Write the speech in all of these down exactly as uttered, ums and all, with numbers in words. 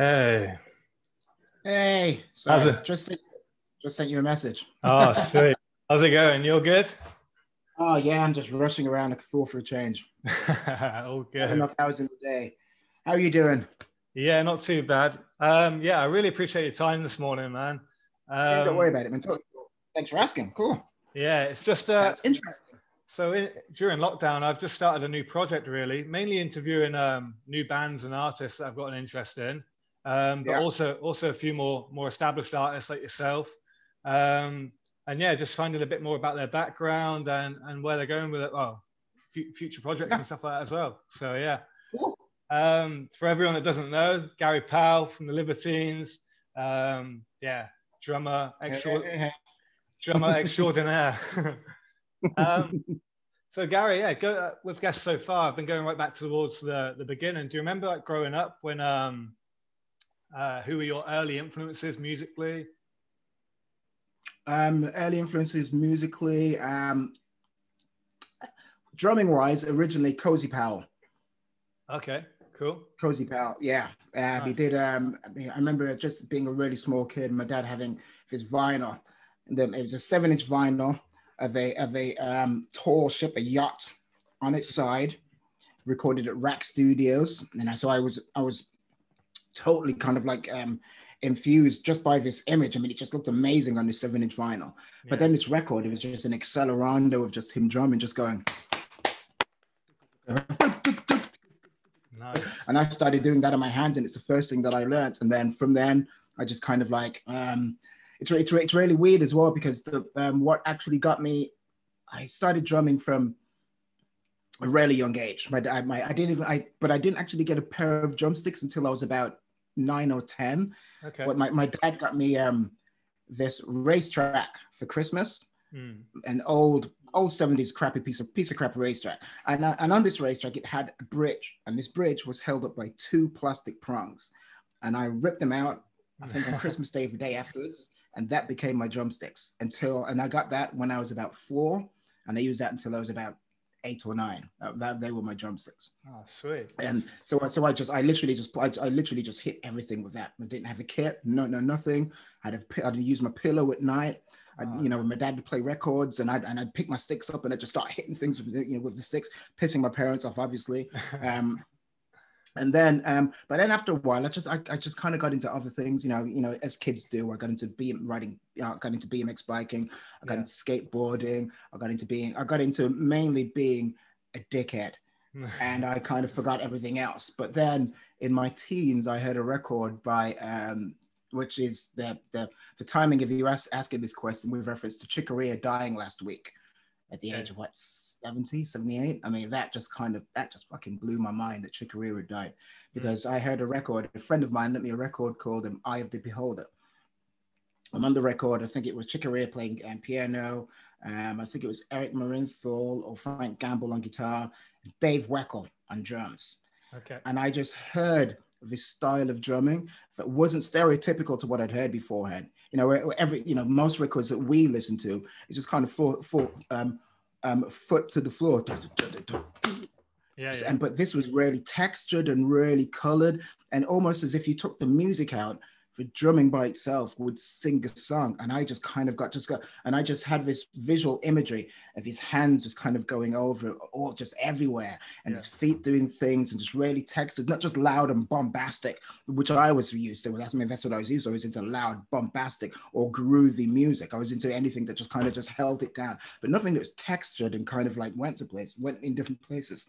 Hey. Hey. So How's it? Just sent, just sent you a message. Oh, sweet. How's it going? You're good? Oh, yeah. I'm just rushing around like a fool for a change. All good. Not enough hours in the day. How are you doing? Yeah, not too bad. Um, yeah, I really appreciate your time this morning, man. Um, yeah, don't worry about it. Man. Thanks for asking. Cool. Yeah, it's just... Uh, That's interesting. So in, during lockdown, I've just started a new project, really, mainly interviewing um, new bands and artists that I've got an interest in, um, but yeah. also also a few more more established artists like yourself. Um, and yeah, just finding a bit more about their background and, and where they're going with it, well, f future projects yeah. and stuff like that as well. So yeah. Cool. Um, for everyone that doesn't know, Gary Powell from the Libertines, um, yeah, drummer, extra drummer extraordinaire. um, so Gary, yeah, go, uh, with guests so far, I've been going right back towards the, the beginning. Do you remember like growing up when, um, uh, who were your early influences musically? Um, early influences musically, um, drumming wise, originally Cozy Powell. Okay, cool. Cozy Powell, yeah. Uh, nice. We did, um, I remember just being a really small kid, my dad having his vinyl, and then it was a seven inch vinyl. Of a, of a um, tall ship, a yacht on its side, recorded at Rack Studios. And so I was, I was totally kind of like um, infused just by this image. I mean, it just looked amazing on this seven inch vinyl. Yeah. But then this record, it was just an accelerando of just him drumming, just going. Nice. And I started doing that on my hands, and it's the first thing that I learned. And then from then, I just kind of like, um, It's, it's, it's really weird as well, because the, um, what actually got me, I started drumming from a really young age. My, I, my, I didn't even, I, but I didn't actually get a pair of drumsticks until I was about nine or ten. Okay. But my, my dad got me um, this racetrack for Christmas, mm. an old old seventies crappy piece of piece of crap racetrack. And, uh, and on this racetrack, it had a bridge, and this bridge was held up by two plastic prongs. And I ripped them out, I think on Christmas Day, every day afterwards. And that became my drumsticks until, and I got that when I was about four, and I used that until I was about eight or nine. That, that they were my drumsticks. Oh, sweet. And so, so I just, I literally just, I, I literally just hit everything with that. I didn't have a kit, no, no, nothing. I'd have, I'd use my pillow at night. I'd, oh. You know, my dad would play records, and I'd, and I'd pick my sticks up, and I'd just start hitting things with, you know, with the sticks, pissing my parents off, obviously. Um, And then, um, but then after a while, I just, I, I just kind of got into other things, you know, you know, as kids do. I got into B M riding, I got into B M X biking, I got yeah. into skateboarding, I got into being, I got into mainly being a dickhead, and I kind of forgot everything else. But then in my teens, I heard a record by, um, which is the the, the timing of you ask, asking this question with reference to Chick Corea dying last week. At the age of what, seventy, seventy-eight? I mean, that just kind of, that just fucking blew my mind that Chick Corea died, because mm. I heard a record, a friend of mine lent me a record called um, Eye of the Beholder. And on the record, I think it was Chick Corea playing um, piano. Um, I think it was Eric Marinthal or Frank Gambale on guitar, Dave Weckl on drums. Okay. And I just heard this style of drumming that wasn't stereotypical to what I'd heard beforehand. You know, every, you know, most records that we listen to is just kind of full, full um, um, foot to the floor. Yeah, yeah. And but this was really textured and really colored, and almost as if you took the music out, the drumming by itself would sing a song. And I just kind of got just got, and I just had this visual imagery of his hands just kind of going over all just everywhere, and yeah. his feet doing things, and just really textured, not just loud and bombastic, which I was used to. That's, I mean, that's what I was used to. I was into loud, bombastic, or groovy music. I was into anything that just kind of just held it down, but nothing that was textured and kind of like went to place, went in different places.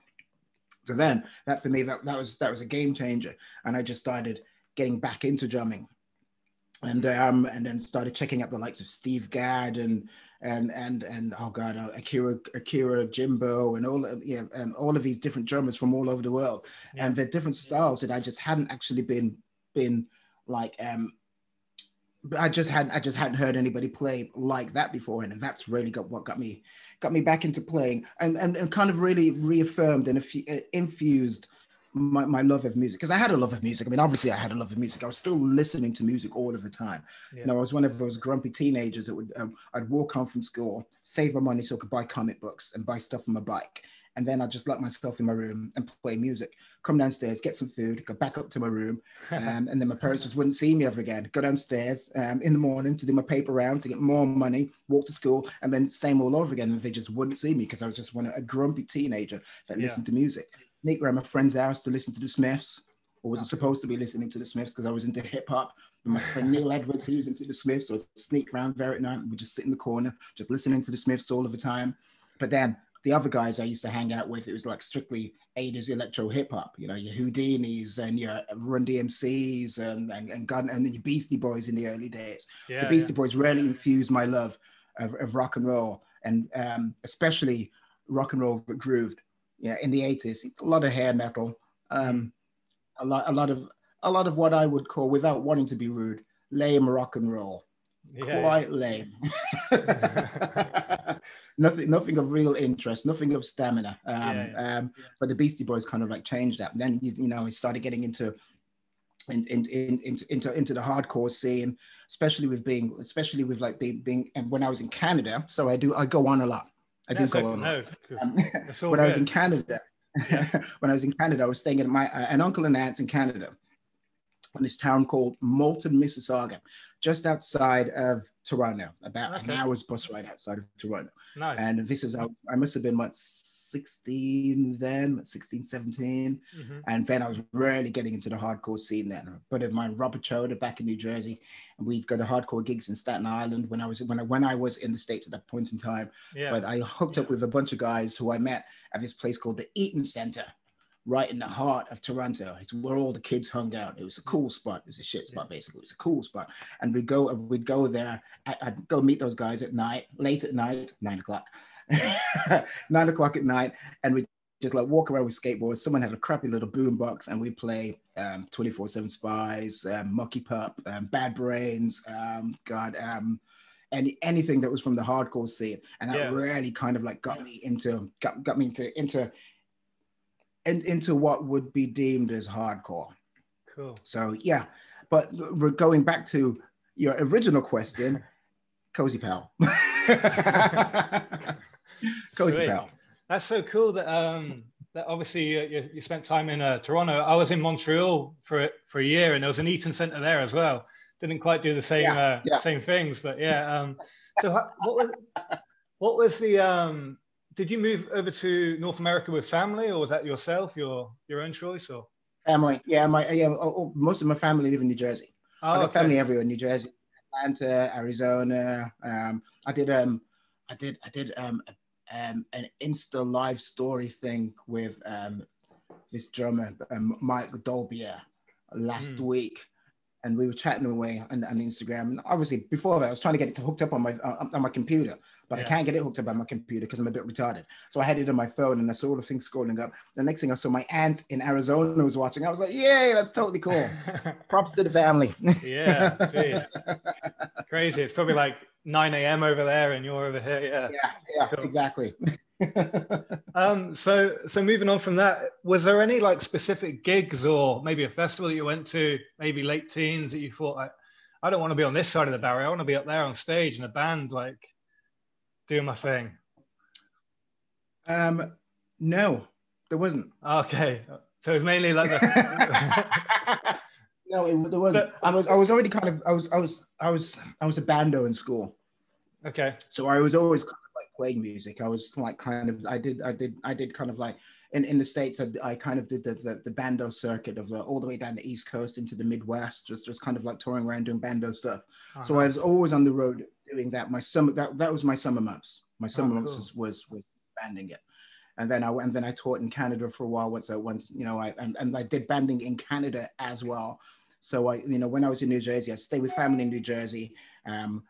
So then, that for me, that that was that was a game changer, and I just started getting back into drumming. And um and then started checking out the likes of Steve Gadd and and and and oh god uh, Akira Akira Jimbo and all of, yeah and all of these different drummers from all over the world, yeah. and their different styles that I just hadn't actually been been like um I just hadn't I just hadn't heard anybody play like that before, and that's really got what got me got me back into playing, and and, and kind of really reaffirmed and infused my, my love of music, because I had a love of music. I mean, obviously I had a love of music. I was still listening to music all of the time. Yeah. You know, I was one of those grumpy teenagers that would, um, I'd walk home from school, save my money so I could buy comic books and buy stuff on my bike. And then I'd just lock myself in my room and play music, come downstairs, get some food, go back up to my room. Um, and then my parents just wouldn't see me ever again. Go downstairs um, in the morning to do my paper round to get more money, walk to school, and then same all over again. And they just wouldn't see me because I was just one a grumpy teenager that yeah. listened to music. Sneak around my friend's house to listen to the Smiths. I wasn't supposed to be listening to the Smiths because I was into hip hop. And my friend Neil Edwards, he was into the Smiths. So I'd sneak around there at night and we'd just sit in the corner, just listening to the Smiths all of the time. But then the other guys I used to hang out with, it was like strictly eighties electro hip hop, you know, your Houdinis and your Run D M Cs and and and, Gun, and your Beastie Boys in the early days. Yeah, the Beastie yeah. Boys really infused my love of, of rock and roll, and um, especially rock and roll but grooved. Yeah, in the eighties, a lot of hair metal, um, a lot, a lot of, a lot of what I would call, without wanting to be rude, lame rock and roll. Yeah, quite yeah. lame. nothing nothing of real interest, nothing of stamina. Um, yeah, yeah. Um, but the Beastie Boys kind of like changed that. And then, you, you know, we started getting into, in, in, in, into into into the hardcore scene, especially with being, especially with like being, being and when I was in Canada, so I do, I go on a lot. I That's do go on. No, um, when I was in Canada, yeah. when I was in Canada, I was staying at my, uh, an uncle and aunt in Canada, in this town called Moulton, Mississauga, just outside of Toronto, about okay. an hour's bus ride outside of Toronto. Nice. And this is, I must have been like sixteen then, sixteen, seventeen. Mm-hmm. And then I was really getting into the hardcore scene then. But of my Robert Choder back in New Jersey, and we'd go to hardcore gigs in Staten Island when I was when I, when I was in the States at that point in time. Yeah. But I hooked yeah. up with a bunch of guys who I met at this place called the Eaton Center, right in the heart of Toronto. It's where all the kids hung out. It was a cool spot. It was a shit spot, basically. It was a cool spot. And we'd go, we'd go there. I'd go meet those guys at night, late at night, nine o'clock, nine o'clock at night. And we'd just like walk around with skateboards. Someone had a crappy little boom box and we'd play um, twenty-four seven Spies, um, Mucky Pup, um, Bad Brains, um, God, um, Any, anything that was from the hardcore scene. And that yeah. really kind of like got me into, got, got me into, into, and into what would be deemed as hardcore. Cool. So yeah, but we're going back to your original question, Cozy Powell. Cozy Sweet. Powell. That's so cool that um, that obviously uh, you, you spent time in uh, Toronto. I was in Montreal for for a year, and there was an Eaton Centre there as well. Didn't quite do the same yeah, uh, yeah. same things, but yeah. Um, so how, what was what was the um, did you move over to North America with family, or was that yourself, your your own choice, or family? Yeah, my yeah, most of my family live in New Jersey. Oh, I got okay. family everywhere in New Jersey, Atlanta, Arizona. Um, I did um, I did I did um, um, an Insta live story thing with um, this drummer um, Mike Dolbier last mm. week. And we were chatting away on, on Instagram. And obviously before that, I was trying to get it hooked up on my uh, on my computer, but yeah. I can't get it hooked up on my computer because I'm a bit retarded. So I had it on my phone and I saw all the things scrolling up. The next thing I saw my aunt in Arizona was watching. I was like, yay, that's totally cool. Props to the family. Yeah, geez. Crazy. It's probably like nine a m over there and you're over here. Yeah, yeah, yeah cool. Exactly. um, so, so moving on from that, was there any like specific gigs or maybe a festival that you went to, maybe late teens, that you thought, like, I don't want to be on this side of the barrier. I want to be up there on stage in a band, like doing my thing. Um, no, there wasn't. Okay, so it was mainly like. The... no, it, there wasn't. But, I was, I was already kind of, I was, I was, I was, I was a bando in school. Okay. So I was always. Playing music. I was like kind of I did I did I did kind of like in, in the States I, I kind of did the, the the bando circuit of the, all the way down the East Coast into the Midwest, just just kind of like touring around doing bando stuff. Uh-huh. So I was always on the road doing that. My summer that, that was my summer months. My summer oh, months cool. was, was was banding it. And then I and then I taught in Canada for a while once I once you know I and, and I did banding in Canada as well. So I you know when I was in New Jersey I stayed with family in New Jersey. Um,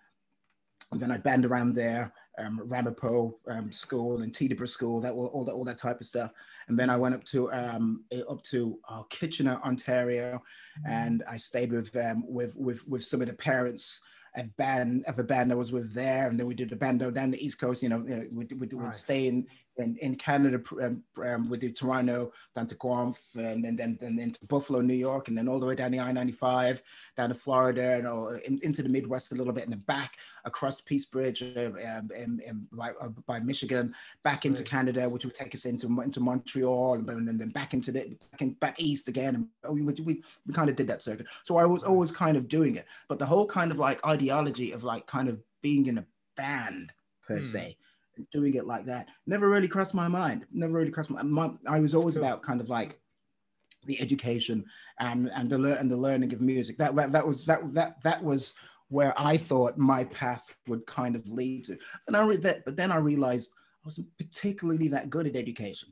and then I band around there. Um, Ramapo um, School and Teterboro School, that all, all that all that type of stuff, and then I went up to um, up to uh, Kitchener, Ontario, mm-hmm. and I stayed with um, with with with some of the parents a band of a band I was with there, and then we did a bando down the East Coast. You know, you know we we would right. stay in in, in Canada. Um, um, we did Toronto, down to Guelph, and then then then into Buffalo, New York, and then all the way down the I ninety-five, down to Florida, and all in, into the Midwest a little bit, and then back across Peace Bridge, um, and, and by, by Michigan, back into right. Canada, which would take us into into Montreal, and then, and then back into the back, in, back east again. And we, we we kind of did that circuit. So I was always kind of doing it, but the whole kind of like ideology of like kind of being in a band per mm. se, doing it like that, never really crossed my mind. Never really crossed my mind. I was always cool. about kind of like the education and and the learn and the learning of music. That that was that that that was where I thought my path would kind of lead to. And I read that, but then I realized I wasn't particularly that good at education.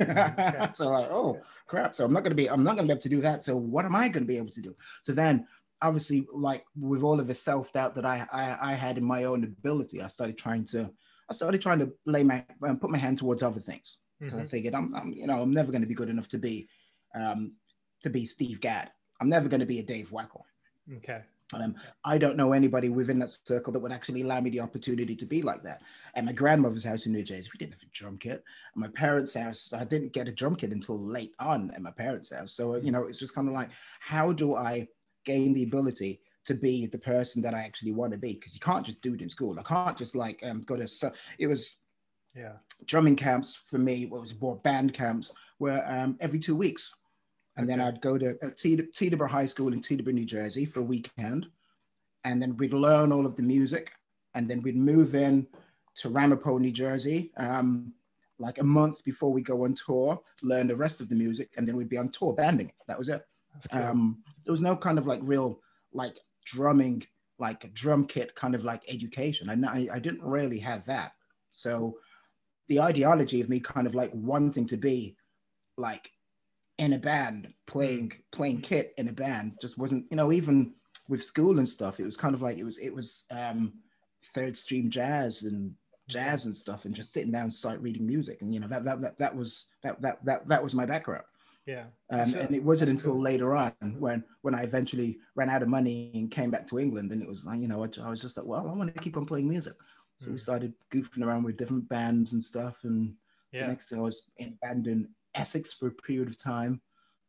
Okay. So like, oh crap! So I'm not gonna be I'm not gonna be able to do that. So what am I gonna be able to do? So then, obviously, like with all of the self doubt that I, I I had in my own ability, I started trying to. I started trying to lay my um, put my hand towards other things, because mm-hmm. I figured I'm, I'm you know I'm never going to be good enough to be um, to be Steve Gadd. I'm never going to be a Dave Weckl. Okay. Um, I don't know anybody within that circle that would actually allow me the opportunity to be like that. At my grandmother's house in New Jersey, we didn't have a drum kit. At my parents' house, I didn't get a drum kit until late on at my parents' house. So you know, it's just kind of like, how do I gain the ability to be the person that I actually want to be? Because you can't just do it in school. I can't just like um, go to, so it was yeah. drumming camps for me, it was more band camps, where um, every two weeks. And okay. then I'd go to uh, Teterboro High School in Teterboro, New Jersey for a weekend. And then we'd learn all of the music. And then we'd move in to Ramapo, New Jersey, um, like a month before we go on tour, learn the rest of the music. And then we'd be on tour banding. That was it. Cool. Um, there was no kind of like real, like, drumming, like a drum kit kind of like education. And I, I didn't really have that. So the ideology of me kind of like wanting to be like in a band, playing, playing kit in a band just wasn't, you know, even with school and stuff, it was kind of like, it was, it was um, third stream jazz and jazz and stuff, and just sitting down sight reading music. And, you know, that, that, that, that was, that, that, that, that was my background. Yeah, um, so, and it wasn't until cool. later on when when I eventually ran out of money and came back to England, and it was like, you know, I, I was just like, well, I want to keep on playing music, so mm. we started goofing around with different bands and stuff, and yeah. the next thing I was in a band in Essex for a period of time.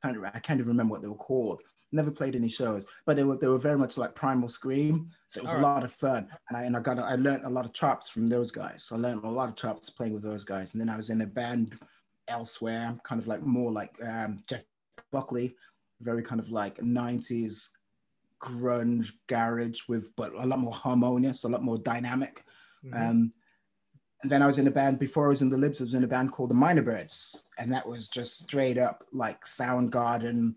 I can't, I can't even remember what they were called. Never played any shows, but they were they were very much like Primal Scream, so it was All a right. lot of fun, and I and I got I learned a lot of chops from those guys. So I learned a lot of chops playing with those guys, and then I was in a band elsewhere, kind of like more like um, Jeff Buckley, very kind of like nineties grunge garage with, but a lot more harmonious, a lot more dynamic. Mm-hmm. Um, and then I was in a band, before I was in the Libs, I was in a band called the Minor Birds. And that was just straight up like Soundgarden,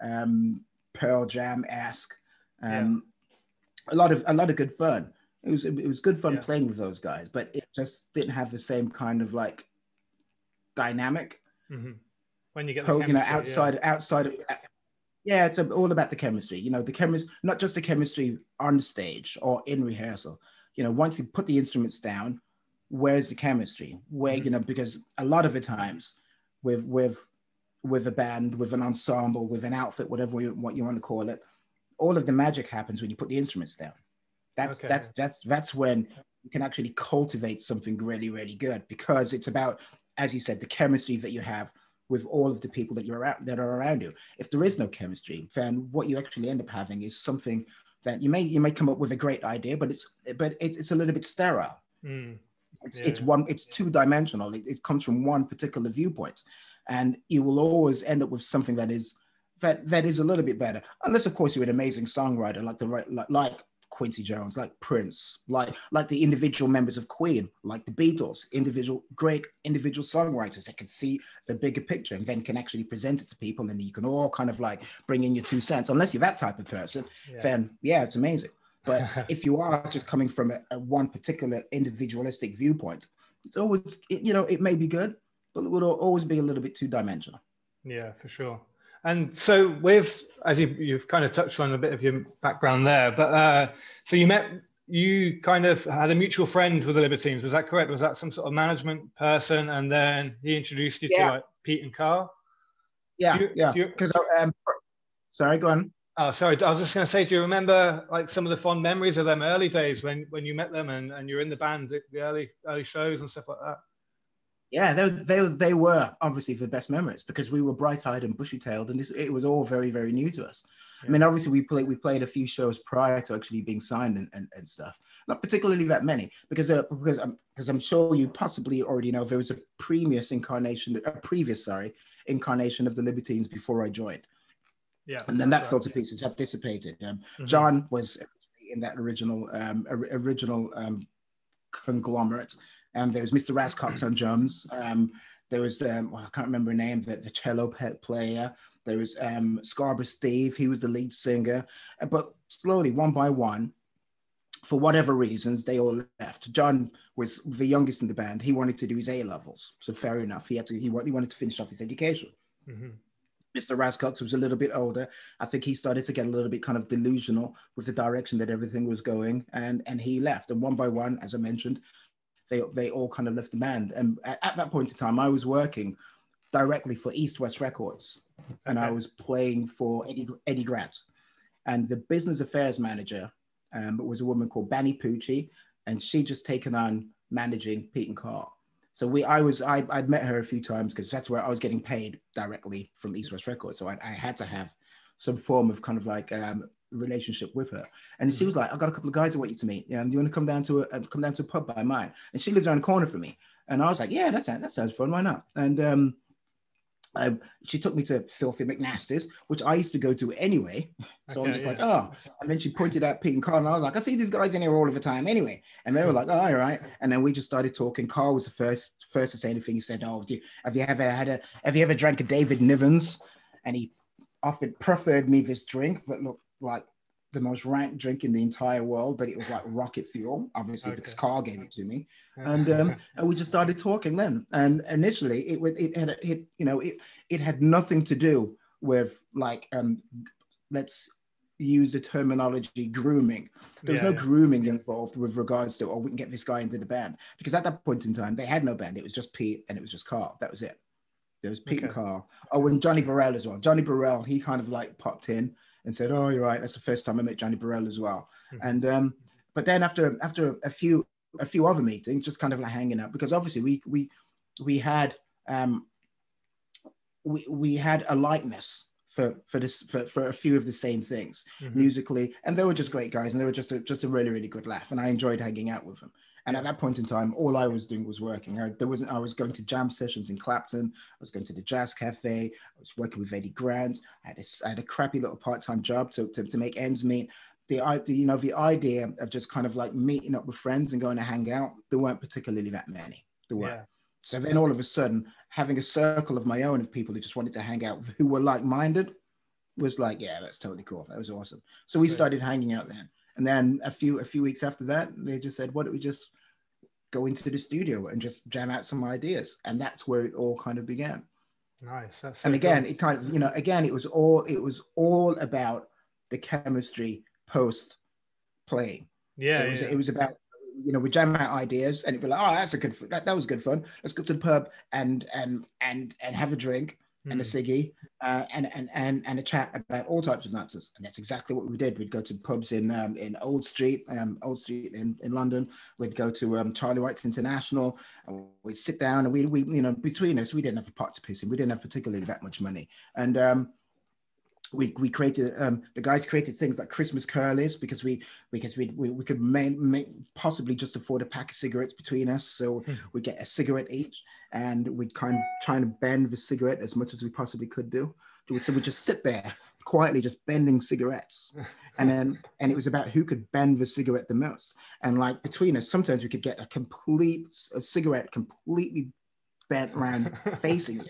um, Pearl Jam-esque. Um, yeah. A lot of a lot of good fun. It was, it was good fun yeah. playing with those guys, but it just didn't have the same kind of like dynamic mm-hmm. when you get the you know outside yeah. outside of yeah it's all about the chemistry, you know, the chemistry, not just the chemistry on stage or in rehearsal. You know, once you put the instruments down, where's the chemistry? Where mm-hmm. you know, because a lot of the times with with with a band, with an ensemble, with an outfit, whatever you, what you want to call it, all of the magic happens when you put the instruments down. That's okay. that's that's that's when you can actually cultivate something really, really good, because it's about, as you said, the chemistry that you have with all of the people that you're around, that are around you. If there is no chemistry, then what you actually end up having is something that you may you may come up with a great idea, but it's but it's, it's a little bit sterile. Mm. It's yeah. it's one it's two dimensional. It, it comes from one particular viewpoint, and you will always end up with something that is that that is a little bit better, unless of course you're an amazing songwriter like the like. like Quincy Jones, like Prince, like like the individual members of Queen, like the Beatles, individual great individual songwriters that can see the bigger picture and then can actually present it to people, and you can all kind of like bring in your two cents. Unless you're that type of person, yeah. then yeah, it's amazing. But if you are just coming from a, a one particular individualistic viewpoint, it's always it, you know it may be good, but it will always be a little bit two dimensional. Yeah, for sure. And so with, as you, you've kind of touched on a bit of your background there, but uh, so you met, you kind of had a mutual friend with the Libertines, was that correct? Was that some sort of management person? And then he introduced you yeah. to like Pete and Carl? Yeah, you, yeah. You, um, sorry, go on. Oh, sorry. I was just going to say, do you remember like some of the fond memories of them early days when when you met them and, and you're in the band, the early early shows and stuff like that? Yeah, they they they were obviously the best memories because we were bright-eyed and bushy-tailed, and this, it was all very very new to us. Yeah. I mean, obviously we played we played a few shows prior to actually being signed and, and, and stuff. Not particularly that many because uh, because I'm because I'm sure you possibly already know there was a previous incarnation a previous sorry incarnation of the Libertines before I joined. Yeah, and then that right. fell to pieces. That dissipated. Um, mm-hmm. John was in that original um, original um, conglomerate. Um, there was Mister Rascox on drums. Um, there was, um, well, I can't remember her name, the, the cello pet player. There was um, Scarborough Steve, he was the lead singer. But slowly, one by one, for whatever reasons, they all left. John was the youngest in the band. He wanted to do his A-levels. So fair enough, he had to. He, he wanted to finish off his education. Mm-hmm. Mister Rascox was a little bit older. I think he started to get a little bit kind of delusional with the direction that everything was going, and, and he left. And one by one, as I mentioned, They, they all kind of left the band. And at, at that point in time, I was working directly for East West Records, and okay. I was playing for Eddie, Eddie Grant. And the business affairs manager um, was a woman called Banny Pucci, and she just taken on managing Pete and Carl. So we, I was, I, I'd met her a few times because that's where I was getting paid directly from East West Records. So I, I had to have some form of kind of like um, relationship with her, and she was like, "I've got a couple of guys I want you to meet. Yeah, and you want to come down to a uh, come down to a pub by mine?" And she lived around the corner from me, and I was like, "Yeah, that sounds that sounds fun. Why not?" And um, I, she took me to Filthy McNaster's, which I used to go to anyway. So okay, I'm just yeah. like, "Oh," and then she pointed out Pete and Carl, and I was like, "I see these guys in here all of the time anyway." And they were like, "Oh, all right." And then we just started talking. Carl was the first first to say anything. He said, "Oh, do you, have you ever had a have you ever drank a David Niven's?" And he offered proffered me this drink that looked like the most rank drink in the entire world, but it was like rocket fuel, obviously, okay. because Carl gave it to me, and um, and we just started talking then. And initially, it was it had it you know it it had nothing to do with like um let's use the terminology grooming. There was yeah, no yeah. grooming involved with regards to, oh, we can get this guy into the band, because at that point in time they had no band. It was just Pete and it was just Carl. That was it. There was Pete okay. and Carl. Oh, and Johnny Borrell as well. Johnny Borrell, he kind of like popped in and said, "Oh, you're right." That's the first time I met Johnny Borrell as well. Mm-hmm. And um, but then after after a few a few other meetings, just kind of like hanging out, because obviously we we we had um, we we had a likeness for for this for, for a few of the same things mm-hmm. musically, and they were just great guys, and they were just a, just a really really good laugh, and I enjoyed hanging out with them. And at that point in time, all I was doing was working. I, there wasn't. I was going to jam sessions in Clapton. I was going to the Jazz Cafe. I was working with Eddie Grant. I had a, I had a crappy little part-time job to, to, to make ends meet. The, the you know the idea of just kind of like meeting up with friends and going to hang out, there weren't particularly that many. There weren't. Yeah. So then all of a sudden, having a circle of my own of people who just wanted to hang out, who were like-minded, was like, yeah, that's totally cool. That was awesome. So we started hanging out then. And then a few a few weeks after that, they just said, why don't we just go into the studio and just jam out some ideas? And that's where it all kind of began. Nice. That's so and again, cool. it kind of, you know, again, it was all it was all about the chemistry post playing. Yeah. It was, yeah. It was about, you know, we jam out ideas and it'd be like, oh, that's a good that, that was good fun. Let's go to the pub and and and and have a drink. Mm. And a ciggy, uh, and, and and and a chat about all types of nonsense, and that's exactly what we did. We'd go to pubs in um, in Old Street, um, Old Street in, in London. We'd go to um, Charlie Wright's International, and we'd sit down, and we we you know between us, we didn't have a pot to piss in. We didn't have particularly that much money, and um, we we created um, the guys created things like Christmas curlies because we because we we, we could may, may possibly just afford a pack of cigarettes between us, so mm. we get a cigarette each. And we'd kind of try and bend the cigarette as much as we possibly could do. So we'd just sit there quietly, just bending cigarettes. And then, and it was about who could bend the cigarette the most. And like between us, sometimes we could get a complete, a cigarette completely bent around facing you.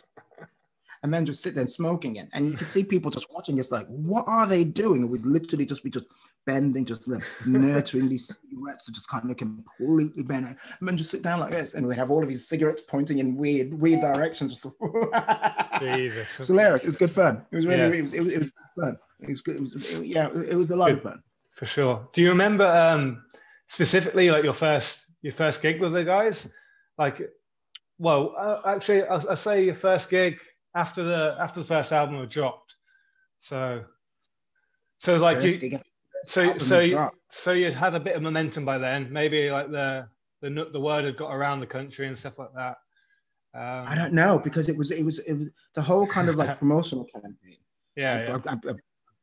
And then just sit there smoking it. And you could see people just watching us like, what are they doing? And we'd literally just be just bending, just like, nurturing these cigarettes to just kind of completely bend. And then just sit down like this. And we'd have all of these cigarettes pointing in weird, weird directions. Just Jesus. It was hilarious. It was good fun. It was really, yeah. it, was, it, was, it was fun. It was good. It was, it, yeah, it was a lot good, of fun. For sure. Do you remember um, specifically like your first, your first gig with the guys? Like, well, uh, actually, I say your first gig, after the after the first album had dropped. So So like you, so so you, so you had a bit of momentum by then. Maybe like the the the word had got around the country and stuff like that. Um, I don't know, because it was it was it was the whole kind of like promotional campaign. Yeah, I, yeah. I, I, I,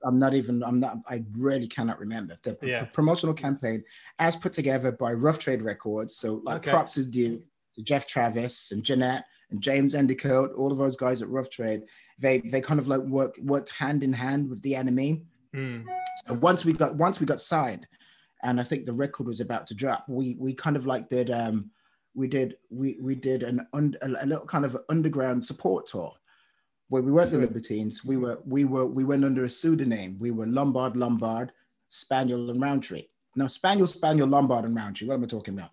I'm not even. I'm not. I really cannot remember the yeah. promotional campaign as put together by Rough Trade Records. So like okay. props is due to Jeff Travis and Jeanette and James Endicott, all of those guys at Rough Trade. They they kind of like worked worked hand in hand with the Enemy. Mm. So once we got once we got signed, and I think the record was about to drop, we we kind of like did um we did we we did an un, a little kind of underground support tour. Where we weren't the Libertines, we were we were we went under a pseudonym. We were Lombard, Lombard, Spaniel and Roundtree. No, Spaniel, Spaniel, Lombard and Roundtree. What am I talking about?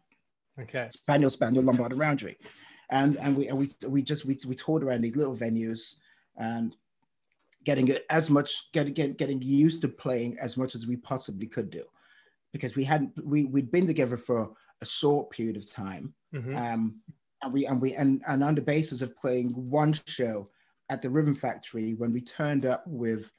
Okay. Spaniel, Spaniel, Lombard and Roundtree, and and we and we we just we we toured around these little venues and getting as much getting getting used to playing as much as we possibly could do, because we hadn't we we'd been together for a short period of time, mm-hmm. um, and we and we and and on the basis of playing one show at the Rhythm Factory, when we turned up with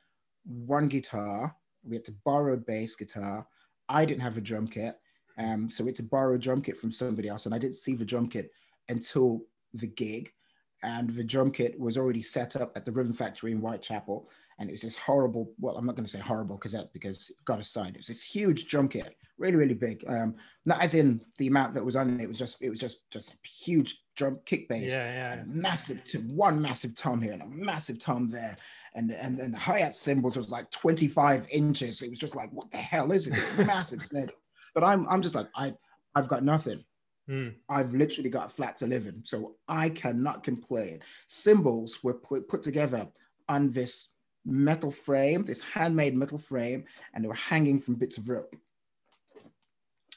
one guitar, we had to borrow a bass guitar. I didn't have a drum kit, um, so we had to borrow a drum kit from somebody else, and I didn't see the drum kit until the gig, and the drum kit was already set up at the Rhythm Factory in Whitechapel, and it was this horrible, well, I'm not going to say horrible cassette because it got assigned. It was this huge drum kit, really, really big. Um, not as in the amount that was on it, it was just, it was just, just a huge drum kick bass, yeah, yeah. And massive to one massive tom here and a massive tom there, and and and the hi-hat cymbals was like twenty-five inches. It was just like, what the hell is this? Massive snare. But I'm I'm just like I I've got nothing. Mm. I've literally got a flat to live in, so I cannot complain. Cymbals were put put together on this metal frame, this handmade metal frame, and they were hanging from bits of rope.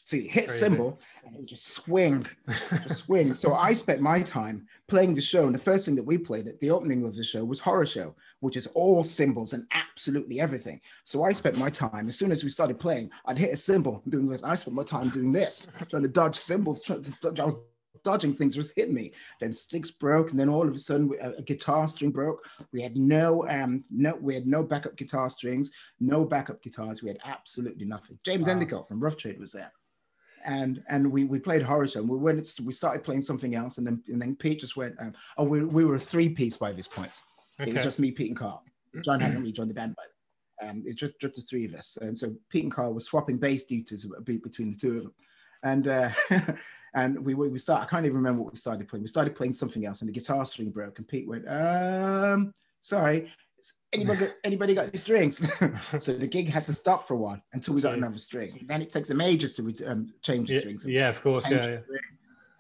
So you hit Crazy. cymbal and it would just swing, just swing. So I spent my time playing the show. And the first thing that we played at the opening of the show was Horror Show, which is all cymbals and absolutely everything. So I spent my time, as soon as we started playing, I'd hit a cymbal doing this. I spent my time doing this, trying to dodge cymbals. Trying to dodge, I was dodging things just hit me. Then sticks broke. And then all of a sudden a, a guitar string broke. We had no, um, no, we had no backup guitar strings, no backup guitars. We had absolutely nothing. James wow. Endicott from Rough Trade was there. And and we we played Horror Show. We went we started playing something else, and then and then Pete just went. Um, oh, we we were a three piece by this point. Okay. It was just me, Pete, and Carl. John hadn't really joined the band by then. Um, it's just just the three of us. And so Pete and Carl were swapping bass duties between the two of them. And uh, and we we start. I can't even remember what we started playing. We started playing something else, and the guitar string broke. And Pete went, um, sorry. Anybody, anybody got any strings? So the gig had to stop for a while until we got another string. Then it takes them ages to um, change the yeah, strings. Yeah, of course. Yeah, yeah.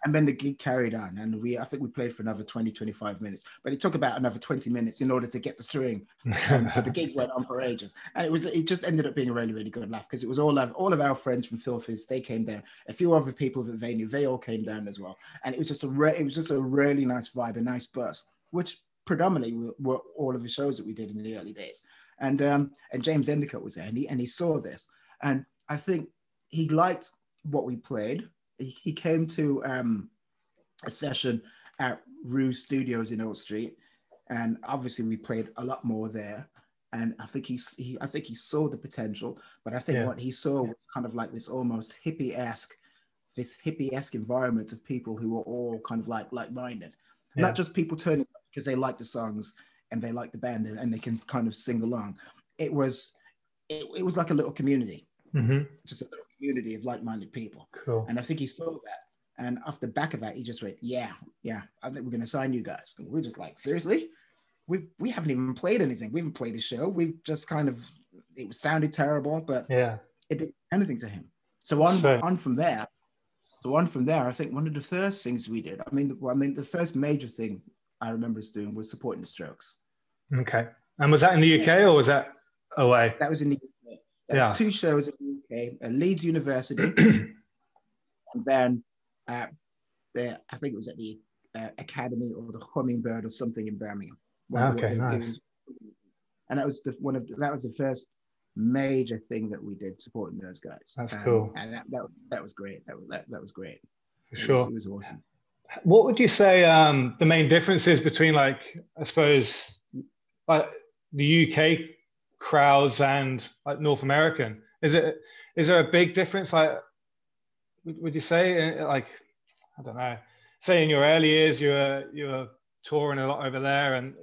And then the gig carried on, and we I think we played for another twenty, twenty-five minutes. But it took about another twenty minutes in order to get the string. Um, so the gig went on for ages, and it was it just ended up being a really really good laugh, because it was all of all of our friends from Filthy's. They came down. A few other people that they knew, they all came down as well, and it was just a re it was just a really nice vibe, a nice buzz, which predominantly were, were all of the shows that we did in the early days. And um, and James Endicott was there, and he, and he saw this. And I think he liked what we played. He, he came to um, a session at Rue Studios in Old Street, and obviously we played a lot more there. And I think he, he I think he saw the potential, but I think yeah. what he saw was kind of like this almost hippie-esque, this hippie-esque environment of people who were all kind of like like-minded. Yeah. Not just people turning up because they like the songs and they like the band and, and they can kind of sing along. It was, it, it was like a little community, mm-hmm. just a little community of like-minded people. Cool. And I think he saw that. And off the back of that, he just went, "Yeah, yeah, I think we're going to sign you guys." And we're just like, "Seriously? We've we haven't even played anything. We haven't played a show. We've just kind of it sounded terrible, but yeah, it didn't do anything to him." So on so on from there. So on from there, I think one of the first things we did, I mean, I mean, the first major thing I remember us doing was supporting the Strokes. Okay. And was that in the U K yeah. or was that away? That was in the U K. There yeah. was two shows in the U K, at Leeds University, and then uh, the, I think it was at the uh, Academy or the Hummingbird or something in Birmingham. Okay, nice. And that was the one of the, that was the first major thing that we did supporting those guys. That's um, cool. And that, that that was great. That was that, that was great. For it sure. Was, it was awesome. What would you say um the main differences between, like, I suppose, like the U K crowds and like North American? Is it is there a big difference? Like, would you say, like, I don't know, say in your early years you were you were touring a lot over there, and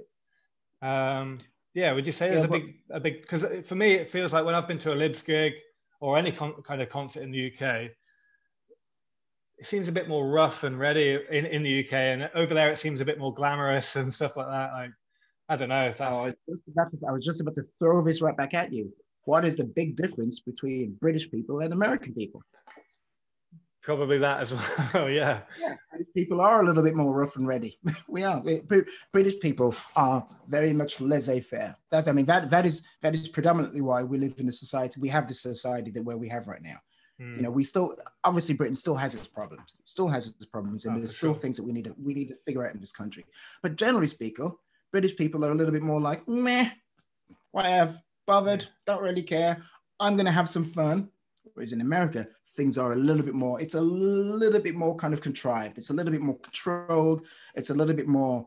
um, yeah, would you say there's yeah, a big a big because for me it feels like when I've been to a Libs gig or any con kind of concert in the U K, it seems a bit more rough and ready in, in the U K, and over there it seems a bit more glamorous and stuff like that. Like, I don't know if that's... Oh, that's I was just about to throw this right back at you. What is the big difference between British people and American people? Probably that as well, yeah. Yeah, British people are a little bit more rough and ready. We are. British people are very much laissez-faire. That's, I mean, that, that, is, that is predominantly why we live in a society, we have the society that where we have right now. You know, we still, obviously Britain still has its problems, still has its problems, and oh, there's still sure. things that we need to, we need to figure out in this country. But generally speaking, British people are a little bit more like, meh, whatever, bothered, don't really care, I'm going to have some fun. Whereas in America, things are a little bit more, it's a little bit more kind of contrived, it's a little bit more controlled, it's a little bit more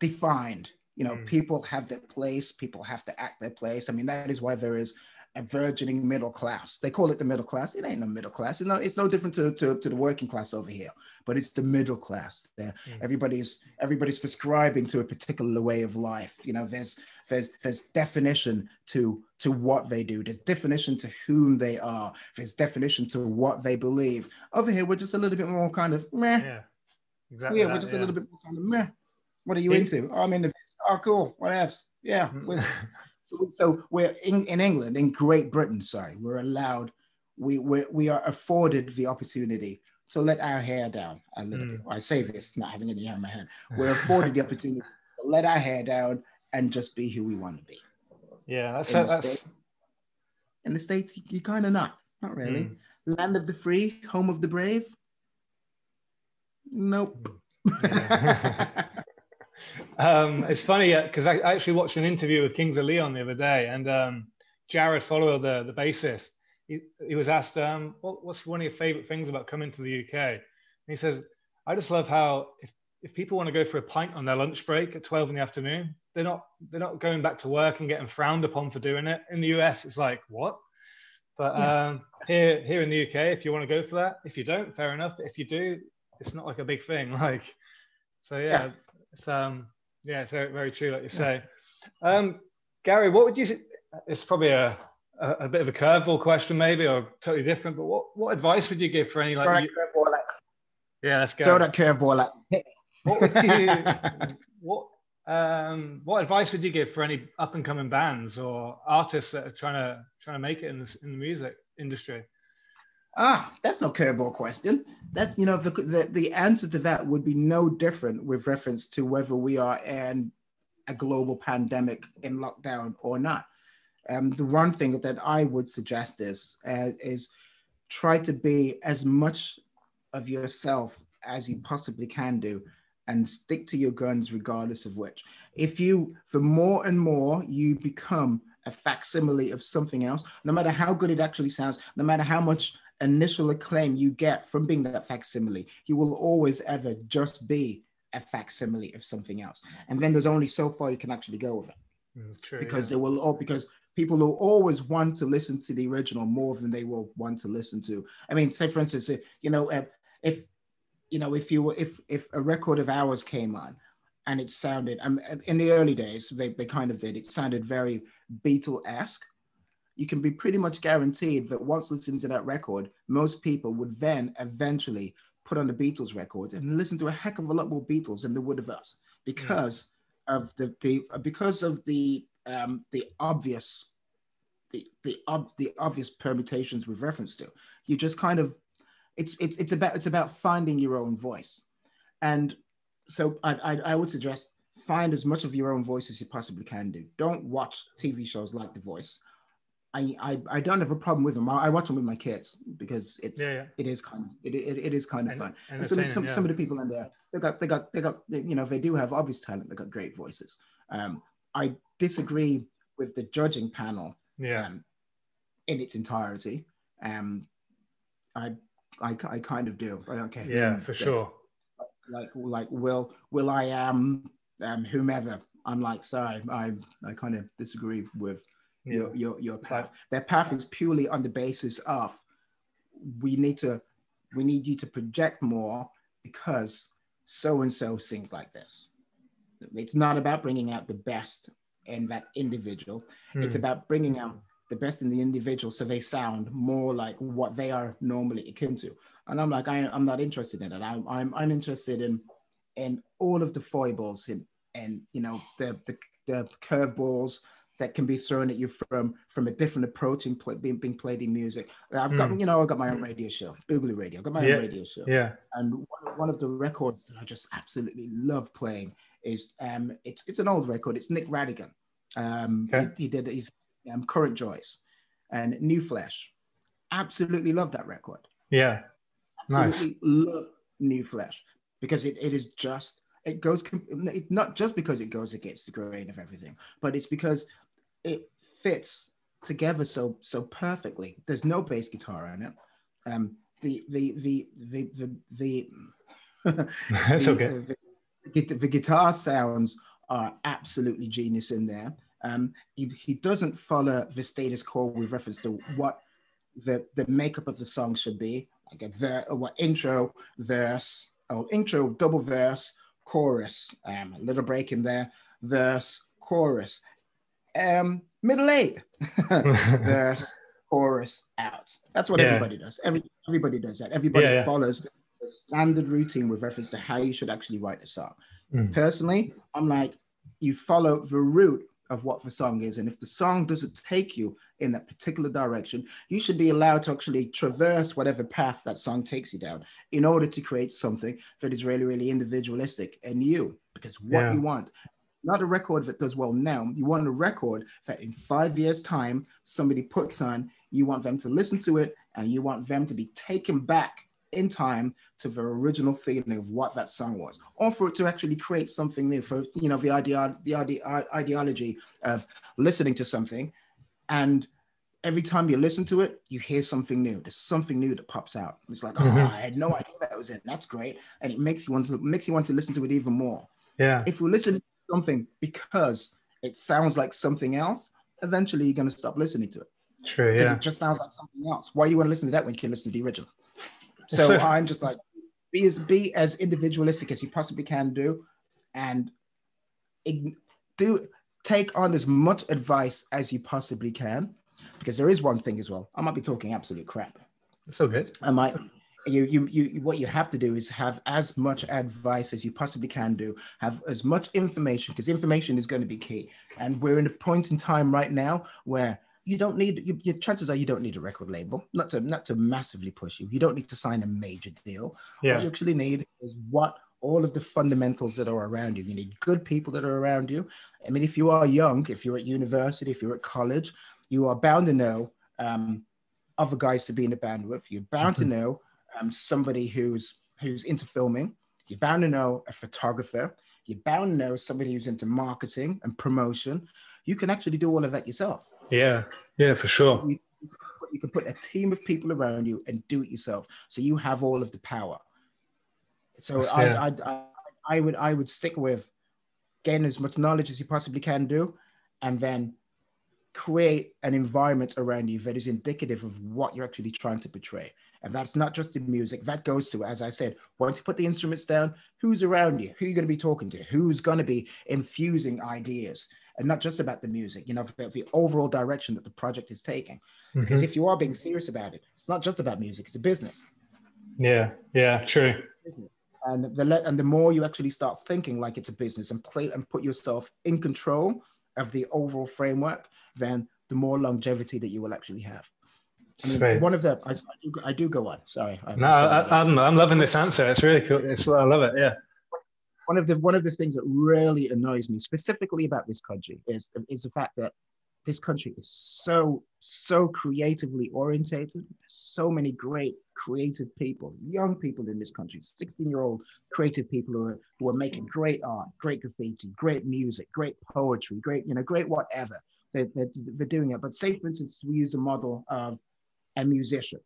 defined. You know, mm. people have their place, people have to act their place. I mean, that is why there is a burgeoning middle class. They call it the middle class. It ain't no middle class. It's no, it's no different to, to, to the working class over here, but it's the middle class there. Mm. Everybody's, everybody's prescribing to a particular way of life. You know, there's, there's, there's definition to, to what they do. There's definition to whom they are. There's definition to what they believe. Over here, we're just a little bit more kind of meh. Yeah, exactly. Yeah, that, we're just yeah. a little bit more kind of meh. What are you it, into? Oh, I'm into this. Oh, cool. What else? Yeah. So, so we're in, in England, in Great Britain, sorry, we're allowed, we, we're, we are afforded the opportunity to let our hair down a little mm. bit. I say this, not having any hair in my head. We're afforded the opportunity to let our hair down and just be who we want to be. Yeah, that's... In, so, the, that's... States, in the States, you, you kind of not, not really. Mm. Land of the free, home of the brave? Nope. Yeah. Um, it's funny because I actually watched an interview with Kings of Leon the other day, and um, Jared Follower, the, the bassist, he, he was asked, um, what, what's one of your favorite things about coming to the U K? And he says, I just love how if, if people want to go for a pint on their lunch break at twelve in the afternoon, they're not, they're not going back to work and getting frowned upon for doing it. In the U S, it's like, what? But um, here, here in the U K, if you want to go for that, if you don't, fair enough. But if you do, it's not like a big thing. Like, so yeah. yeah. It's, um, yeah, it's very true, like you say. Um, Gary, what would you, it's probably a, a, a bit of a curveball question maybe, or totally different, but what, what advice would you give for any like... Throw that curveball at. Yeah, let's go. Throw that curveball at. What would you, what, um, what advice would you give for any up-and-coming bands or artists that are trying to, trying to make it in, this, in the music industry? Ah, that's no curveball question. That's, you know, the, the, the answer to that would be no different with reference to whether we are in a global pandemic in lockdown or not. Um, the one thing that I would suggest is, uh, is try to be as much of yourself as you possibly can do and stick to your guns regardless of which. If you, the more and more you become a facsimile of something else, no matter how good it actually sounds, no matter how much initial acclaim you get from being that facsimile, you will always ever just be a facsimile of something else, and then there's only so far you can actually go with it. True, because yeah. they will all because people will always want to listen to the original more than they will want to listen to. I mean, say for instance, you know, if you know if you were, if if a record of ours came on and it sounded, um, in the early days they they kind of did, it sounded very Beatle-esque. You can be pretty much guaranteed that once listening to that record, most people would then eventually put on the Beatles records and listen to a heck of a lot more Beatles than they would of us, because mm. of the, the because of the um, the obvious the the, ob the obvious permutations we've referenced to. You just kind of it's it's it's about it's about finding your own voice, and so I I, I would suggest find as much of your own voice as you possibly can do. Don't watch T V shows like The Voice. I, I, I don't have a problem with them. I, I watch them with my kids because it's yeah, yeah. it is kind of it, it, it is kind of and, fun. And some, some, yeah. some of the people in there, they got they got they got they, you know, they do have obvious talent. They got great voices. Um, I disagree with the judging panel yeah. um, in its entirety. Um, I, I I kind of do. I don't care. Yeah, who, for yeah. sure. Like like will will I am um, whomever. I'm like sorry. I I kind of disagree with. yeah. your, your, your path. Their path is purely on the basis of, we need to, we need you to project more because so-and-so sings like this. It's not about bringing out the best in that individual. Mm. It's about bringing out the best in the individual so they sound more like what they are normally akin to. And I'm like, I, I'm not interested in it. I'm, I'm, I'm interested in, in all of the foibles and, and you know, the, the, the curveballs that can be thrown at you from, from a different approach in play, being, being played in music. I've got, mm. you know, I've got my own radio show, Boogaloo Radio. I've got my yeah. own radio show. Yeah. And one, one of the records that I just absolutely love playing is, um, it's, it's an old record. It's Nick Radigan. Um, okay. he, he did his um, Current Joys and New Flesh. Absolutely love that record. Yeah. Absolutely nice. Love New Flesh because it, it is just, it goes, it, not just because it goes against the grain of everything, but it's because it fits together so so perfectly. There's no bass guitar on it. Um, the the the the the, the that's the, okay. The, the, the guitar sounds are absolutely genius in there. Um, he, he doesn't follow the status quo with reference to what the the makeup of the song should be, like a ver, or what intro, verse, or intro, double verse, chorus, um, a little break in there, verse, chorus. Um, middle eight, verse, chorus, out. That's what yeah. everybody does. Every, everybody does that. Everybody yeah, yeah. follows the standard routine with reference to how you should actually write a song. Mm. Personally, I'm like, you follow the route of what the song is. And if the song doesn't take you in that particular direction, you should be allowed to actually traverse whatever path that song takes you down in order to create something that is really, really individualistic and you, because what yeah. you want. Not a record that does well now. You want a record that in five years' time, somebody puts on, you want them to listen to it, and you want them to be taken back in time to the original feeling of what that song was. Or for it to actually create something new, for, you know, the, idea, the idea, ideology of listening to something. And every time you listen to it, you hear something new. There's something new that pops out. It's like, mm-hmm. oh, I had no idea that was it. That's great. And it makes you want to, makes you want to listen to it even more. Yeah. If we listen something because it sounds like something else, eventually you're going to stop listening to it. True, yeah. Because it just sounds like something else. Why do you want to listen to that when you can listen to the original? So, so I'm just like, be as, be as individualistic as you possibly can do, and do take on as much advice as you possibly can, because there is one thing as well. I might be talking absolute crap. That's all good. I might... You, you, you, what you have to do is have as much advice as you possibly can do, have as much information, because information is going to be key. And we're in a point in time right now where you don't need, you, your chances are you don't need a record label, not to, not to massively push you. You don't need to sign a major deal. Yeah. What you actually need is what all of the fundamentals that are around you. You need good people that are around you. I mean, if you are young, if you're at university, if you're at college, you are bound to know um, other guys to be in a band with. You're bound mm-hmm. to know Um, somebody who's who's into filming. You're bound to know a photographer. You're bound to know somebody who's into marketing and promotion. You can actually do all of that yourself. Yeah, yeah, for sure. You, you can put a team of people around you and do it yourself. So you have all of the power. So yeah. I, I, I, I would I would stick with getting as much knowledge as you possibly can do, and then create an environment around you that is indicative of what you're actually trying to portray. And that's not just in music. That goes to, as I said, once you put the instruments down, who's around you? Who are you going to be talking to? Who's going to be infusing ideas? And not just about the music, you know, the, the overall direction that the project is taking. Because mm-hmm. if you are being serious about it, it's not just about music, it's a business. Yeah, yeah, true. And the, and the more you actually start thinking like it's a business and play and put yourself in control of the overall framework, then the more longevity that you will actually have. I mean, one of the, I, I do go on, sorry. I'm, no, sorry I, I'm, I'm loving this answer. It's really cool. It's, I love it, yeah. One of the one of the things that really annoys me specifically about this country is, is the fact that this country is so, so creatively orientated. There's so many great creative people, young people in this country, sixteen-year-old creative people who are, who are making great art, great graffiti, great music, great poetry, great, you know, great whatever. They're, they're, they're doing it. But say, for instance, we use a model of a musician,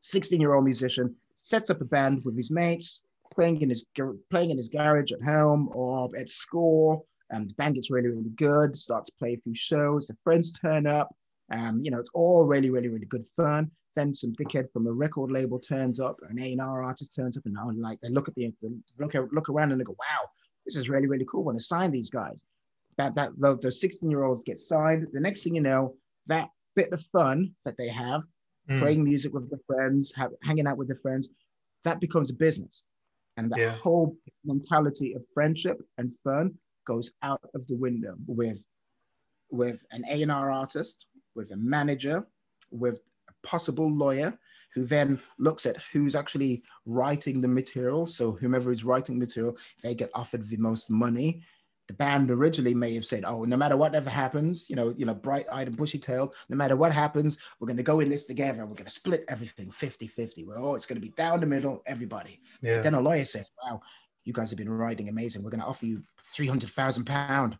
sixteen-year-old musician, sets up a band with his mates, playing in his playing in his garage at home or at school, Um, the band gets really, really good, starts to play a few shows, the friends turn up, um, you know, it's all really, really, really good fun. Then some dickhead from a record label turns up, an A and R artist turns up, and like they look at the look look around and they go, wow, this is really, really cool. I want to sign these guys. That that those sixteen-year-olds get signed. The next thing you know, that bit of fun that they have, mm. playing music with their friends, have, hanging out with their friends, that becomes a business. And that yeah. whole mentality of friendship and fun goes out of the window with, with an A and R artist, with a manager, with a possible lawyer, who then looks at who's actually writing the material. So whomever is writing material, they get offered the most money. The band originally may have said, oh, no matter whatever happens, you know, you know, bright-eyed and bushy-tailed, no matter what happens, we're going to go in this together. We're going to split everything fifty fifty. We're all, it's going to be down the middle, everybody. Yeah. But then a lawyer says, wow, you guys have been writing amazing. We're going to offer you three hundred thousand pounds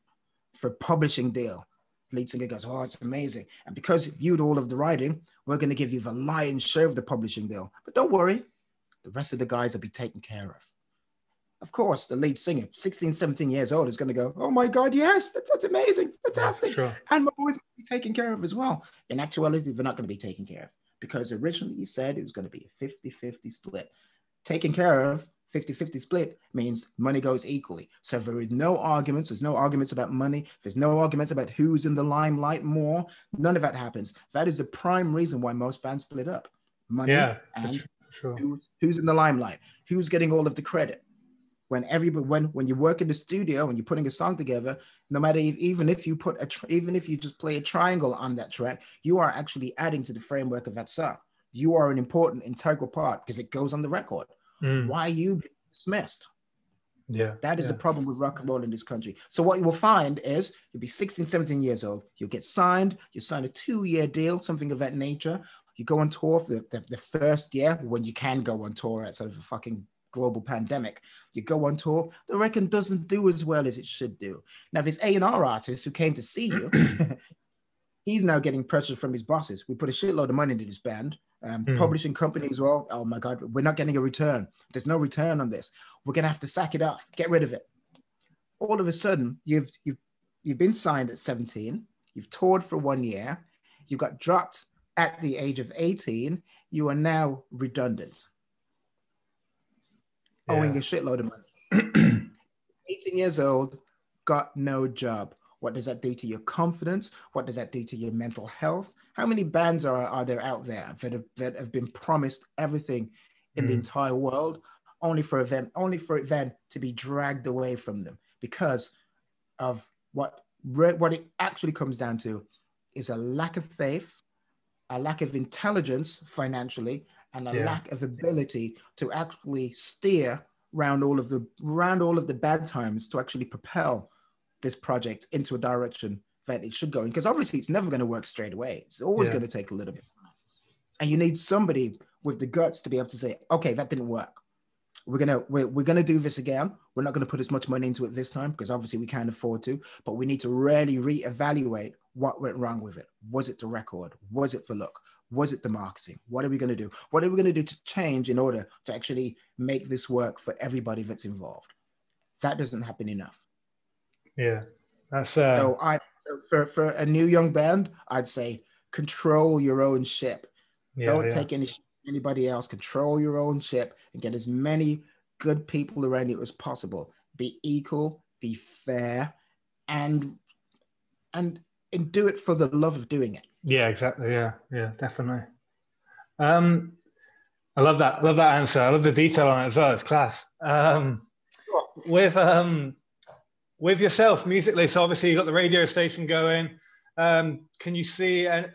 for a publishing deal. Lead singer goes, oh, it's amazing. And because you do all of the writing, we're going to give you the lion's share of the publishing deal. But don't worry, the rest of the guys will be taken care of. Of course, the lead singer, sixteen, seventeen years old, is going to go, oh my God, yes, that's, that's amazing, fantastic. Yeah, sure. And we're always going to be taken care of as well. In actuality, they're not going to be taken care of because originally you said it was going to be a fifty fifty split. Taken care of, fifty fifty split means money goes equally. So there is no arguments. There's no arguments about money. There's no arguments about who's in the limelight more. None of that happens. That is the prime reason why most bands split up. Money yeah, and sure. who's, who's in the limelight, who's getting all of the credit. When everybody, when when you work in the studio and you're putting a song together, no matter if, even if you put a tr- even if you just play a triangle on that track, you are actually adding to the framework of that song. You are an important, integral part because it goes on the record. Mm. Why are you being dismissed? Yeah, that is yeah. the problem with rock and roll in this country. So what you will find is you'll be sixteen, seventeen years old. You'll get signed. You sign a two-year deal, something of that nature. You go on tour for the, the, the first year when you can go on tour outside of a fucking global pandemic. You go on tour, the record doesn't do as well as it should do. Now, this A and R artist who came to see you, he's now getting pressure from his bosses. We put a shitload of money into this band. Um, mm. Publishing company as well. Oh my God, we're not getting a return. There's no return on this. We're going to have to sack it off, get rid of it. All of a sudden, you've, you've, you've been signed at seventeen. You've toured for one year. You got dropped at the age of eighteen. You are now redundant. Yeah. Owing a shitload of money. eighteen years old, got no job. What does that do to your confidence? What does that do to your mental health? How many bands are, are there out there that have, that have been promised everything in mm. the entire world, only for them, only for it then to be dragged away from them because of what what it actually comes down to is a lack of faith, a lack of intelligence financially, and a yeah. lack of ability to actually steer round all of the round all of the bad times to actually propel this project into a direction that it should go in. Because obviously it's never going to work straight away. It's always yeah. going to take a little bit. And you need somebody with the guts to be able to say, okay, that didn't work. We're going to we're, we're going to do this again. We're not going to put as much money into it this time because obviously we can't afford to, but we need to really reevaluate what went wrong with it. Was it the record? Was it the look? Was it the marketing? What are we going to do? What are we going to do to change in order to actually make this work for everybody that's involved? That doesn't happen enough. Yeah, that's uh... so. I so for for a new young band, I'd say control your own ship. Yeah, Don't yeah. take any anybody else. Control your own ship and get as many good people around you as possible. Be equal, be fair, and and and do it for the love of doing it. Yeah, exactly. Yeah, yeah, definitely. Um, I love that. I love that answer. I love the detail on it as well. It's class. Um, sure. With um. With yourself musically, so obviously you've got the radio station going. Um, can you see any,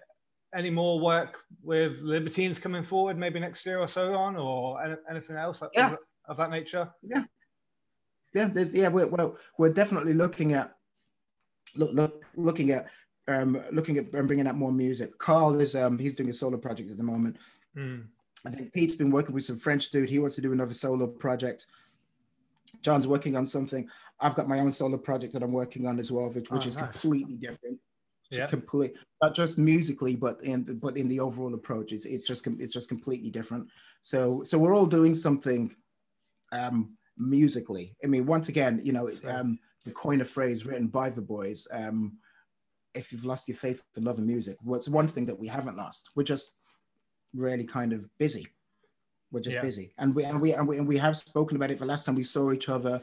any more work with Libertines coming forward, maybe next year or so on, or any, anything else like, yeah. of, of that nature? Yeah, yeah, there's, yeah. We're, we're we're definitely looking at look, look looking at um, looking at and bringing out more music. Carl is um, he's doing a solo project at the moment. Mm. I think Pete's been working with some French dude. He wants to do another solo project. John's working on something. I've got my own solo project that I'm working on as well, which, which oh, is nice. completely different. Yeah. Complete, not just musically, but in but in the overall approach, it's, it's just it's just completely different. So so we're all doing something um, musically. I mean, once again, you know, um, to coin a phrase written by the boys, um, if you've lost your faith in love and music, what's one thing that we haven't lost? We're just really kind of busy. We're just yeah. busy. And we, and we and we and we have spoken about it. The last time we saw each other,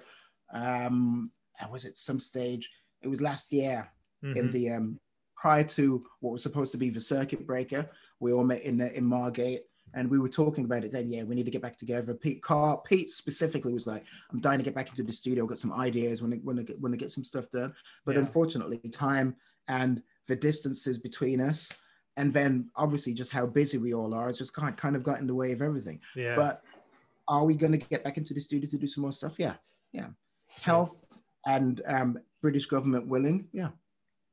um, was it some stage? It was last year mm-hmm. in the um, prior to what was supposed to be the circuit breaker. We all met in the, in Margate, and we were talking about it. Then yeah, we need to get back together. Pete, Carl, Pete specifically was like, "I'm dying to get back into the studio. I've got some ideas when I, when I get when I get some stuff done." But yeah. unfortunately, time and the distances between us, and then obviously just how busy we all are, it's just kind kind of got in the way of everything. Yeah. But are we going to get back into the studio to do some more stuff? Yeah, yeah. Health and um, British government willing. Yeah.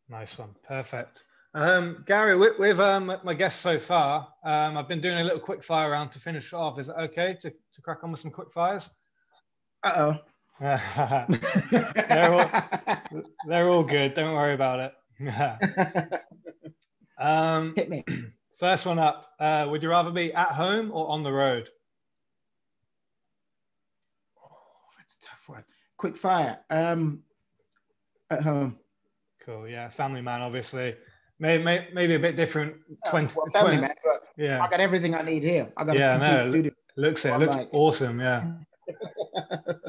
Nice one. Perfect. Um, Gary, with, with um, my guests so far, um, I've been doing a little quick fire round to finish off. Is it okay to, to crack on with some quick fires? Uh-oh. they're, all, they're all good. Don't worry about it. um, Hit me. First one up. Uh, would you rather be at home or on the road? Oh, that's a tough one. Quick fire. Um, at home. Cool. Yeah, family man. Obviously, maybe maybe, maybe a bit different. twenty, well, family twenty, man. But yeah, I got everything I need here. I got yeah, a complete no, studio. Looks it. Looks like. Awesome. Yeah.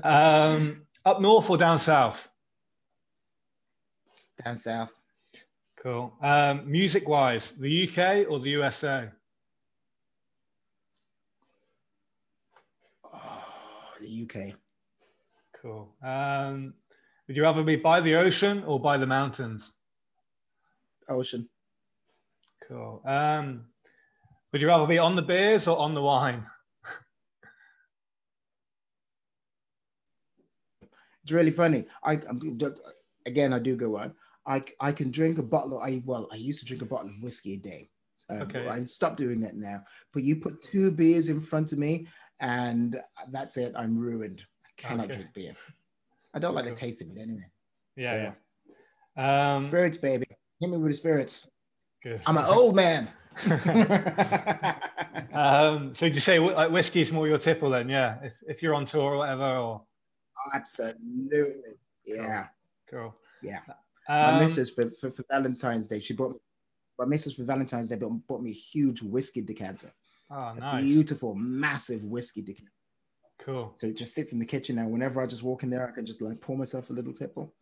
um, up north or down south? Down south. Cool. Um, music-wise, the U K or the U S A? Oh, the U K. Cool. Um, would you rather be by the ocean or by the mountains? Ocean. Cool. Um, would you rather be on the beers or on the wine? It's really funny. I, I'm, again, I do go on. I, I can drink a bottle of, I, well, I used to drink a bottle of whiskey a day. Um, okay. I stopped doing that now. But you put two beers in front of me and that's it. I'm ruined. I cannot okay. drink beer. I don't like cool. the taste of it anyway. Yeah. So, yeah. Um, spirits, baby. Hit me with the spirits. Good. I'm an old man. um, so did you say like whiskey is more your tipple then? Yeah. If, if you're on tour or whatever. Or... Oh, absolutely. Yeah. Cool. Cool. Yeah. Um, my missus for, for, for Valentine's Day, she bought me, my missus for Valentine's Day bought, bought me a huge whiskey decanter. Oh, nice. A beautiful, massive whiskey decanter. Cool. So it just sits in the kitchen now. Whenever I just walk in there, I can just like pour myself a little tipple.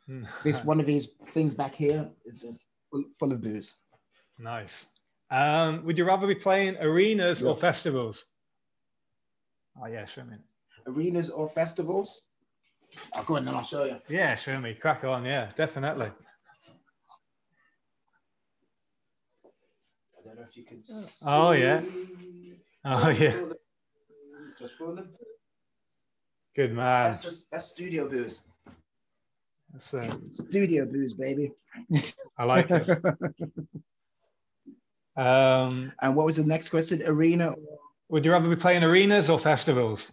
This one of these things back here is just full, full of booze. Nice. Um, would you rather be playing arenas Look. or festivals? Oh, yeah, show me. Arenas or festivals? Oh, go on, and I'll show you. Yeah, show me. Crack on. Yeah, definitely. I don't know if you can see. Oh, yeah. Oh, just yeah. Full of, just full of. Good man. That's just that's studio booze. That's uh, studio booze, baby. I like it. um, and what was the next question? Arena? Would you rather be playing arenas or festivals?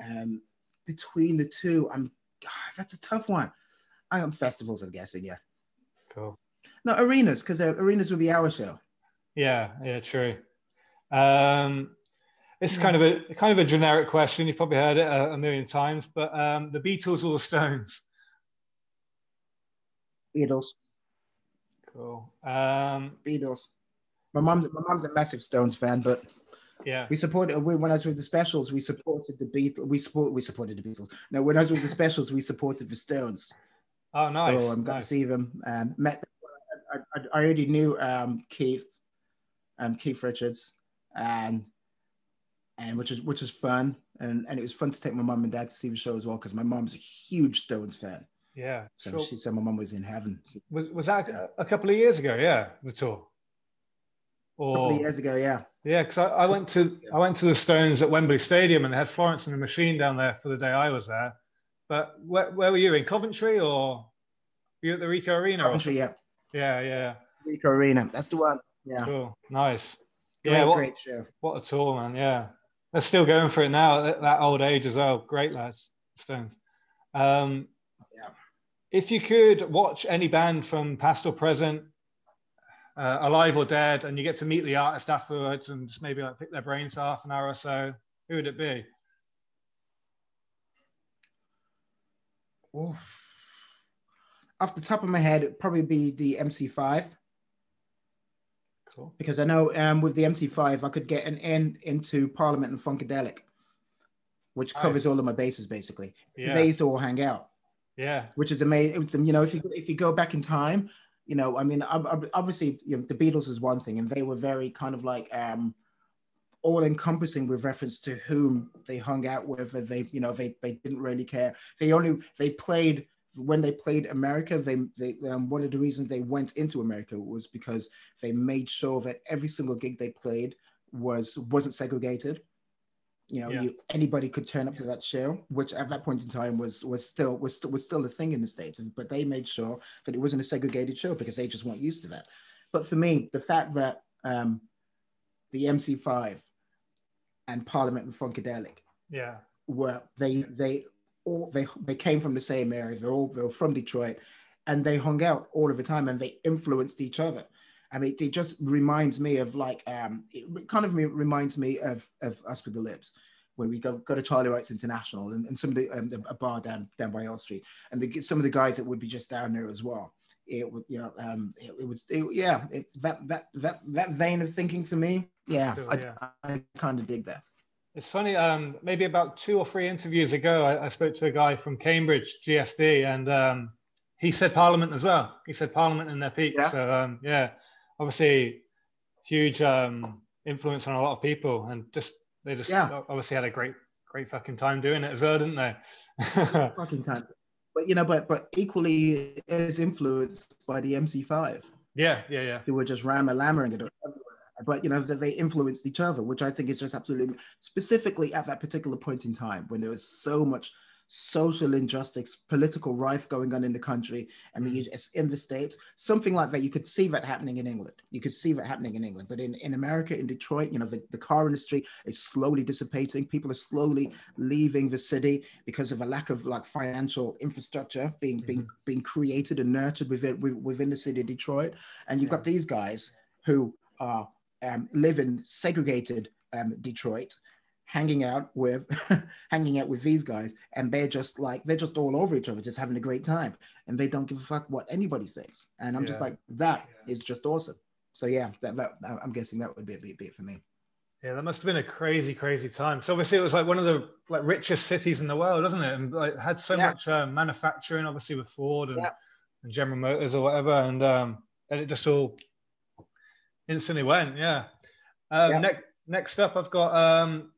Um, between the two, I'm. God, that's a tough one. I am festivals, I'm guessing, yeah. Cool. No, arenas, because uh, arenas would be our show. Yeah, yeah, true. Um, this is kind of a kind of a generic question. You've probably heard it a, a million times, but um, the Beatles or the Stones? Beatles. Cool. Um, Beatles. My mum's my mum's a massive Stones fan, but yeah, we supported we, when I was with the Specials. We supported the Beatles. We support we supported the Beatles. No, when I was with the Specials, we supported the Stones. Oh, nice! So I'm um, got nice. to see them. Um, met. Them. I, I, I already knew um, Keith, um, Keith Richards, and and which is which is fun, and and it was fun to take my mum and dad to see the show as well because my mom's a huge Stones fan. Yeah. So sure. she said my mum was in heaven. Was was that yeah. a couple of years ago? Yeah, the tour. Or... A couple of years ago, yeah. Yeah, because I, I went to I went to the Stones at Wembley Stadium and they had Florence and the Machine down there for the day I was there. But where, where were you, in Coventry or were you at the Ricoh Arena? Coventry, yeah. Yeah, yeah. Ricoh Arena, that's the one. Yeah. Cool, nice. Great, yeah, what, great show. What a tour, man, yeah. They're still going for it now at that old age as well. Great lads, Stones. Um, yeah. If you could watch any band from past or present, uh, alive or dead, and you get to meet the artist afterwards and just maybe like pick their brains for half an hour or so, who would it be? Oof. Off the top of my head, it'd probably be the M C five. Cool. Because I know um, with the M C five, I could get an end into Parliament and Funkadelic, which covers nice. all of my bases, basically. Yeah. They used to all hang out. Yeah. Which is amazing. You know, if you, if you go back in time, you know, I mean, obviously, you know, the Beatles is one thing, and they were very kind of like um, all-encompassing with reference to whom they hung out with, and they, you know, they, they didn't really care. They only, they played... When they played America, they, they um, one of the reasons they went into America was because they made sure that every single gig they played was, wasn't segregated. You know, yeah. you, anybody could turn up yeah. to that show, which at that point in time was was still was, was still a thing in the States. But they made sure that it wasn't a segregated show because they just weren't used to that. But for me, the fact that um, the M C five and Parliament and Funkadelic yeah. were, they they... All, they, they came from the same area, they're all they're from Detroit, and they hung out all of the time and they influenced each other. I mean, it, it just reminds me of like, um, it kind of reminds me of, of Us With The Libs, when we go, go to Charlie Wright's International and, and some of the, um, the, a bar down, down by Old Street, and the, some of the guys that would be just down there as well. It would, you know, um, it, it was, it, yeah, it, that, that, that, that vein of thinking for me, yeah, sure, I, yeah. I, I kind of dig that. It's funny, um, maybe about two or three interviews ago, I, I spoke to a guy from Cambridge, G S D, and um, he said Parliament as well. He said Parliament in their peak. Yeah. So, um, yeah, obviously huge um, influence on a lot of people. And just they just yeah. obviously had a great, great fucking time doing it as well, didn't they? Fucking time. But, you know, but, but equally is influenced by the M C five. Yeah, yeah, yeah. Who were just ram-a-lammering it everywhere. But, you know, that they influenced each other, which I think is just absolutely, specifically at that particular point in time when there was so much social injustice, political rife going on in the country. I mean, it's in the States, something like that. You could see that happening in England. You could see that happening in England. But in, in America, in Detroit, you know, the, the car industry is slowly dissipating. People are slowly leaving the city because of a lack of like financial infrastructure being, mm-hmm. being, being created and nurtured within, within the city of Detroit. And you've yeah. got these guys who are... Um, live in segregated um, Detroit, hanging out with hanging out with these guys, and they're just like they're just all over each other, just having a great time, and they don't give a fuck what anybody thinks. And I'm yeah. just like, that yeah. is just awesome. So yeah, that, that I'm guessing that would be a bit, bit for me. Yeah, that must have been a crazy, crazy time. So obviously, it was like one of the like richest cities in the world, wasn't it? And like had so yeah. much uh, manufacturing, obviously with Ford and, yeah. and General Motors or whatever, and um, and it just all. Instantly went, yeah. Um, yeah. Next, next up, I've got um,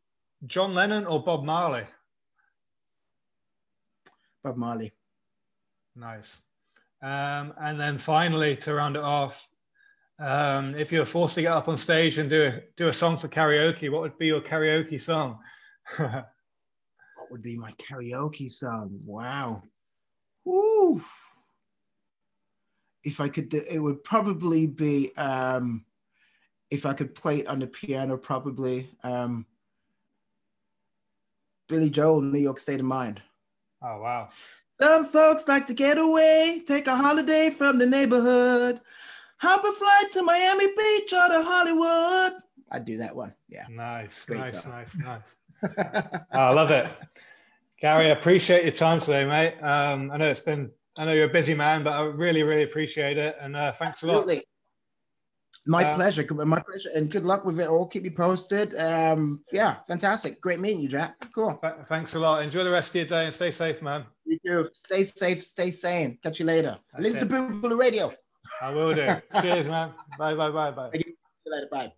John Lennon or Bob Marley. Bob Marley. Nice. Um, and then finally, to round it off, um, if you were forced to get up on stage and do a, do a song for karaoke, what would be your karaoke song? What would be my karaoke song? Wow. Woo. If I could do, it would probably be, um, if I could play it on the piano, probably um, Billy Joel, New York State of Mind. Oh, wow. Some folks like to get away, take a holiday from the neighborhood, hop a flight to Miami Beach or to Hollywood. I'd do that one, yeah. Nice, Great nice, song. nice, nice. Oh, I love it. Gary, I appreciate your time today, mate. Um, I know it's been... I know you're a busy man, but I really, really appreciate it. And uh, thanks Absolutely. a lot. My uh, pleasure. My pleasure. And good luck with it all. Keep me posted. Um, yeah, fantastic. Great meeting you, Jack. Cool. Th thanks a lot. Enjoy the rest of your day and stay safe, man. You too. Stay safe. Stay sane. Catch you later. That's Listen it. to Boogaloo Radio. I will do. Cheers, man. Bye, bye, bye, bye. Thank you. See you later. Bye.